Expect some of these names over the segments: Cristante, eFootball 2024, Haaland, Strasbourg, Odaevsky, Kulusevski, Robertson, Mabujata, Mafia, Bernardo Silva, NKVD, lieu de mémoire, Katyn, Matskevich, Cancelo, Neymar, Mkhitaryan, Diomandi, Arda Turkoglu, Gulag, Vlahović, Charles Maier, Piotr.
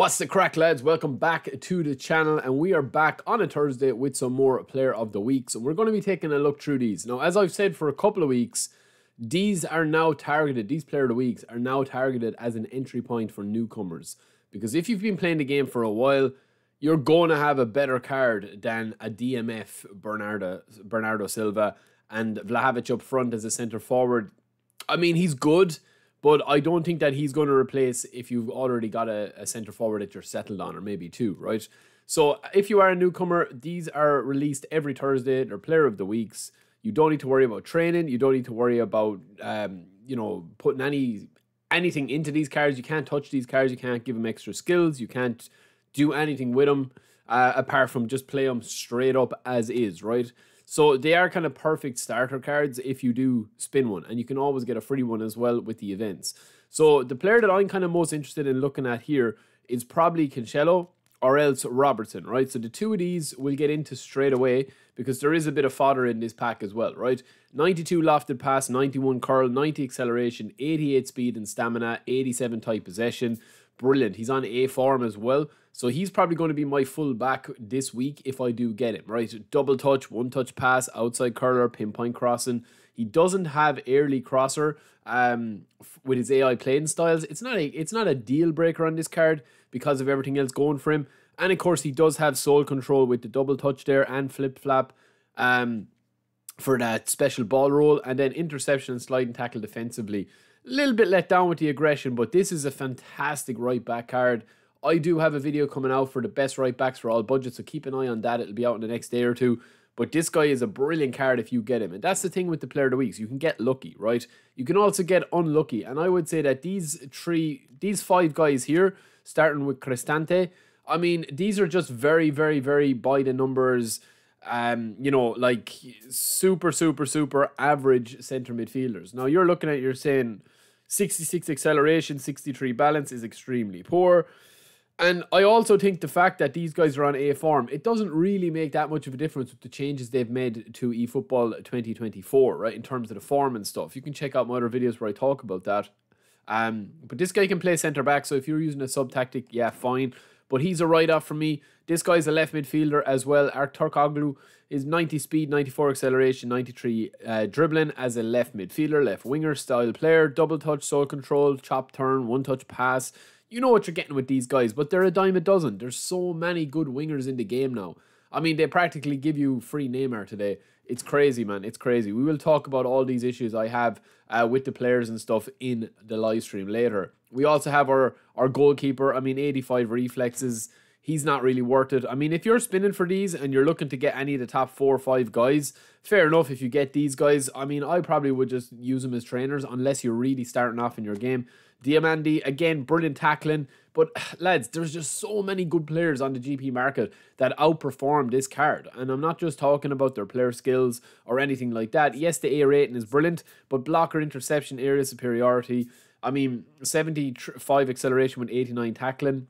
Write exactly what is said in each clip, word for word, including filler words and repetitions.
What's the crack, lads? Welcome back to the channel, and we are back on a Thursday with some more Player of the Week. So we're going to be taking a look through these. Now, as I've said for a couple of weeks, these are now targeted, these Player of the Weeks are now targeted as an entry point for newcomers. Because if you've been playing the game for a while, you're going to have a better card than a D M F Bernardo, Bernardo Silva, and Vlahović up front as a centre forward. I mean, he's good, but I don't think that he's going to replace if you've already got a, a centre-forward that you're settled on, or maybe two, right? So if you are a newcomer, these are released every Thursday. They're Player of the Weeks. You don't need to worry about training. You don't need to worry about, um, you know, putting any anything into these cards. You can't touch these cards. You can't give them extra skills. You can't do anything with them uh, apart from just play them straight up as is, right? So they are kind of perfect starter cards if you do spin one. And you can always get a free one as well with the events. So the player that I'm kind of most interested in looking at here is probably Cancelo or else Robertson, right? So the two of these we'll get into straight away because there is a bit of fodder in this pack as well, right? ninety-two lofted pass, ninety-one curl, ninety acceleration, eighty-eight speed and stamina, eighty-seven tight possession. Brilliant. He's on a form as well. So he's probably going to be my full back this week if I do get him, right? Double touch, one touch pass, outside curler, pinpoint crossing. He doesn't have early crosser um, with his A I playing styles. It's not, a, it's not a deal breaker on this card because of everything else going for him. And of course, he does have soul control with the double touch there and flip flap um, for that special ball roll. And then interception and slide and tackle defensively. A little bit let down with the aggression, but this is a fantastic right back card. I do have a video coming out for the best right backs for all budgets, so keep an eye on that. It'll be out in the next day or two. But this guy is a brilliant card if you get him. And that's the thing with the Player of the Weeks. You can get lucky, right? You can also get unlucky. And I would say that these three, these five guys here, starting with Cristante, I mean, these are just very, very, very by the numbers. Um, you know, like super, super, super average centre midfielders. Now you're looking at, you're saying sixty-six acceleration, sixty-three balance is extremely poor. And I also think the fact that these guys are on a form, it doesn't really make that much of a difference with the changes they've made to eFootball twenty twenty-four, right? In terms of the form and stuff. You can check out my other videos where I talk about that. Um, but this guy can play centre back. So if you're using a sub tactic, yeah, fine. But he's a write-off for me. This guy's a left midfielder as well. Arda Turkoglu is ninety speed, ninety-four acceleration, ninety-three uh, dribbling as a left midfielder, left winger style player. Double touch, soul control, chop turn, one touch pass. You know what you're getting with these guys, but they're a dime a dozen. There's so many good wingers in the game now. I mean, they practically give you free Neymar today. It's crazy, man. It's crazy. We will talk about all these issues I have uh, with the players and stuff in the live stream later. We also have our, our goalkeeper. I mean, eighty-five reflexes. He's not really worth it. I mean, if you're spinning for these and you're looking to get any of the top four or five guys, fair enough if you get these guys. I mean, I probably would just use them as trainers unless you're really starting off in your game. Diomandi, again, brilliant tackling. But, lads, there's just so many good players on the G P market that outperform this card. And I'm not just talking about their player skills or anything like that. Yes, the A rating is brilliant, but blocker, interception, area superiority. I mean, seventy-five acceleration with eighty-nine tackling.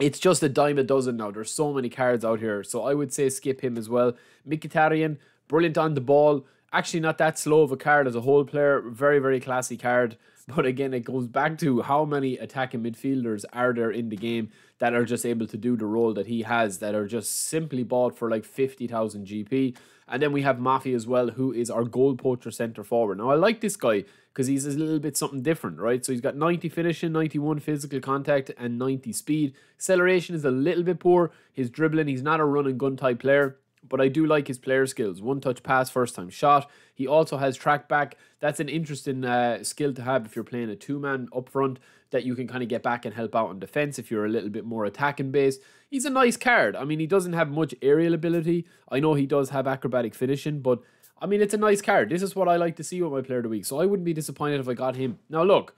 It's just a dime a dozen now. There's so many cards out here. So I would say skip him as well. Mkhitaryan, brilliant on the ball. Actually not that slow of a card as a whole player. Very, very classy card. But again, it goes back to how many attacking midfielders are there in the game that are just able to do the role that he has, that are just simply bought for like fifty thousand G P. And then we have Mafia as well, who is our goal poacher centre forward. Now, I like this guy because he's a little bit something different, right? So he's got ninety finishing, ninety-one physical contact, and ninety speed. Acceleration is a little bit poor. His dribbling, he's not a run-and-gun type player. But I do like his player skills. One touch pass, first time shot. He also has track back. That's an interesting uh, skill to have if you're playing a two-man up front, that you can kind of get back and help out on defense if you're a little bit more attacking based. He's a nice card. I mean, he doesn't have much aerial ability. I know he does have acrobatic finishing, but I mean, it's a nice card. This is what I like to see with my Player of the Week. So I wouldn't be disappointed if I got him. Now look,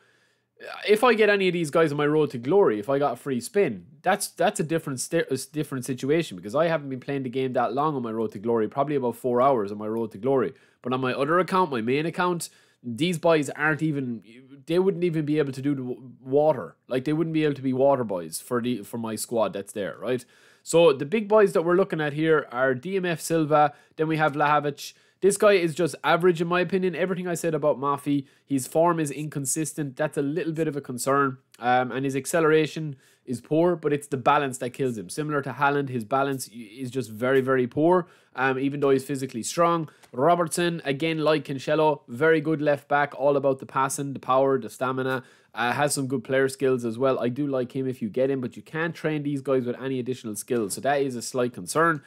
if I get any of these guys on my road to glory, if I got a free spin, that's that's a different a different situation, because I haven't been playing the game that long on my road to glory, probably about four hours on my road to glory. But on my other account, my main account, these boys aren't even, they wouldn't even be able to do the water. Like, they wouldn't be able to be water boys for the for my squad that's there, right? So the big boys that we're looking at here are D M F Silva, then we have Vlahović. This guy is just average in my opinion. Everything I said about Mafia, his form is inconsistent. That's a little bit of a concern. Um, and his acceleration is poor, but it's the balance that kills him. Similar to Haaland, his balance is just very, very poor, um, even though he's physically strong. Robertson, again, like Cancelo, very good left back, all about the passing, the power, the stamina. Uh, has some good player skills as well. I do like him if you get him, but you can't train these guys with any additional skills. So that is a slight concern.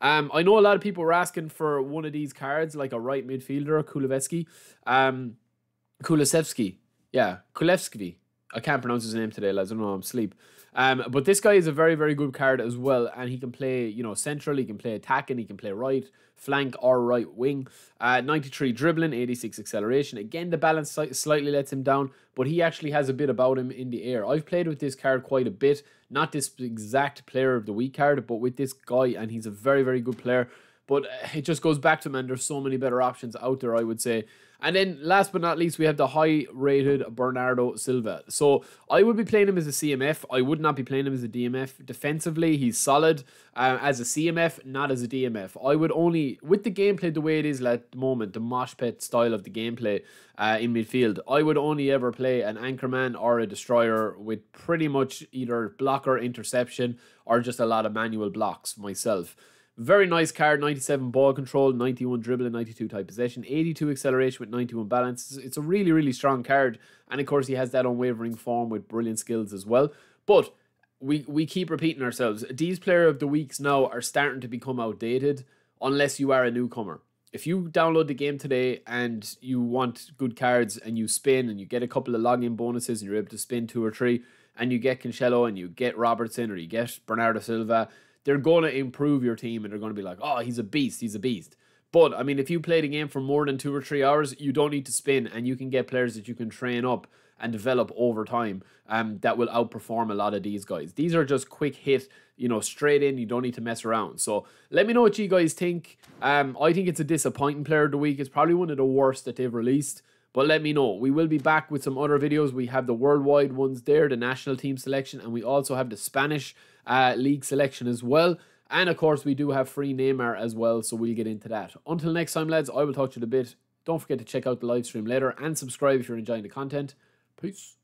Um, I know a lot of people were asking for one of these cards, like a right midfielder, Kulusevski. Um, Kulusevski. Yeah, Kulusevski. I can't pronounce his name today, lads. I don't know, I'm asleep. Um, but this guy is a very, very good card as well. And he can play, you know, central. He can play attacking. He can play right, flank, or right wing. Uh, ninety-three dribbling, eighty-six acceleration. Again, the balance slightly lets him down. But he actually has a bit about him in the air. I've played with this card quite a bit. Not this exact player of the week card, but with this guy. And he's a very, very good player. But it just goes back to, man, there's so many better options out there, I would say. And then last but not least, we have the high-rated Bernardo Silva. So I would be playing him as a C M F. I would not be playing him as a D M F. Defensively, he's solid uh, as a C M F, not as a D M F. I would only, with the gameplay the way it is at the moment, the mosh pit style of the gameplay uh, in midfield, I would only ever play an anchorman or a destroyer with pretty much either blocker, interception, or just a lot of manual blocks myself. Very nice card, ninety-seven ball control, ninety-one dribbling, ninety-two tight possession, eighty-two acceleration with ninety-one balance. It's a really, really strong card. And of course, he has that unwavering form with brilliant skills as well. But we, we keep repeating ourselves. These player of the weeks now are starting to become outdated unless you are a newcomer. If you download the game today and you want good cards and you spin and you get a couple of login bonuses and you're able to spin two or three and you get Cancelo and you get Robertson or you get Bernardo Silva, they're going to improve your team and they're going to be like, oh, he's a beast, he's a beast. But, I mean, if you play the game for more than two or three hours, you don't need to spin and you can get players that you can train up and develop over time um, that will outperform a lot of these guys. These are just quick hit, you know, straight in. You don't need to mess around. So let me know what you guys think. Um, I think it's a disappointing player of the week. It's probably one of the worst that they've released. But let me know. We will be back with some other videos. We have the worldwide ones there, the national team selection, and we also have the Spanish uh, league selection as well. And, of course, we do have free Neymar as well, so we'll get into that. Until next time, lads, I will talk to you in a bit. Don't forget to check out the live stream later and subscribe if you're enjoying the content. Peace.